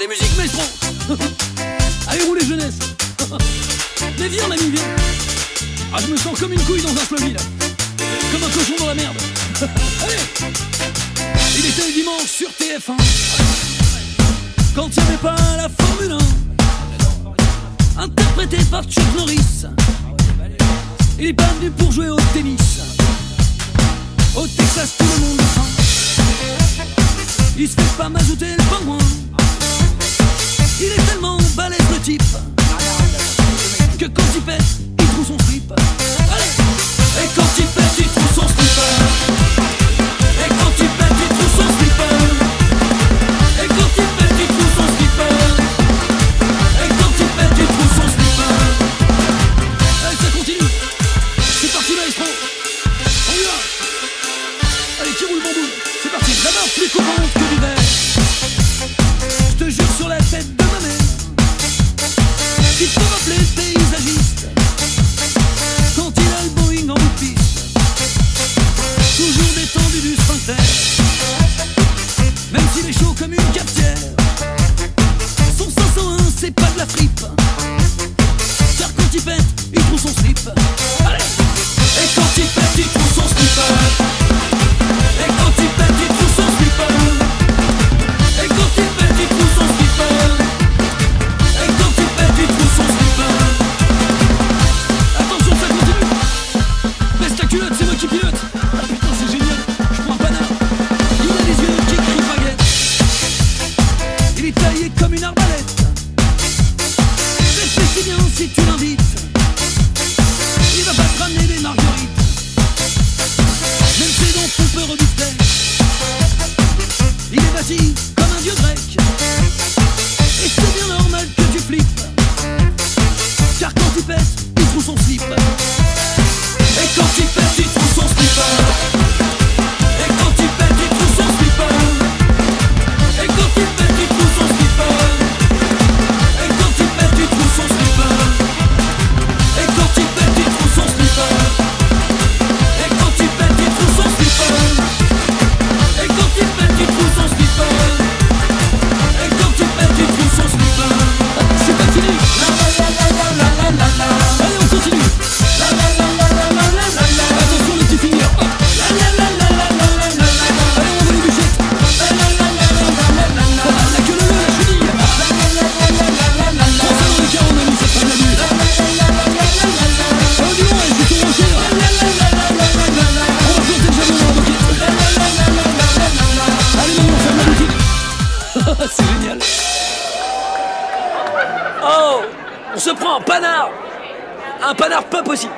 Allez, musique, maestro. Allez, roulez, jeunesse. Mais viens, l'ami, viens. Ah, je me sens comme une couille dans un fleuve, là. Comme un cochon dans la merde. Allez. Il était le dimanche sur TF1, quand il n'y avait pas la Formule 1, interprété par Chuck Norris. Il est pas venu pour jouer au tennis. Au Texas, tout le monde le sent. Il se fait pas m'ajouter le pingouin. Il est tellement balèze, le type, que quand il pète, il trouve son slip. Allez. Et quand il pète, il trouve son slip. Et quand il pète, il trouve son slipper. Et quand il pète, il trouve son slipper. Et quand il pète, il trouve son slipper. Allez, ça continue. C'est parti, maestro. On y va. Allez, qui roule bambou. C'est parti. La barre plus courante que l'hiver. Je te jure sur la tête de ma mère qu'il faut rappeler le paysagiste quand il a le Boeing en bout de piste. Toujours détendu du sphincter, même s'il est chaud comme une cafetière. Son 501, c'est pas de la frippe, car quand il pète, il trouve son slip. Allez. Et quand il pète, il trouve son slip. Et quand il pète, il trouve son slip. Et quand il pète, il trouve son slip. Et quand il pète, il trouve son slip. Attention, ça continue. Baisse ta culotte, c'est moi qui pilote. Comme une arbalète, c'est si bien si tu l'invites. Il va pas te ramener des marguerites, même ses dents font peur au bifteck. Il est bâti comme un dieu grec, et c'est bien normal que tu flippes, car quand il pète, il trouve son slip. Et quand il pète, il trouve son slip. Et quand il pète, il trouve son slip. Et quand il pète, il trouve son slip. C'est génial. Oh, on se prend un panard. Un panard pop aussi.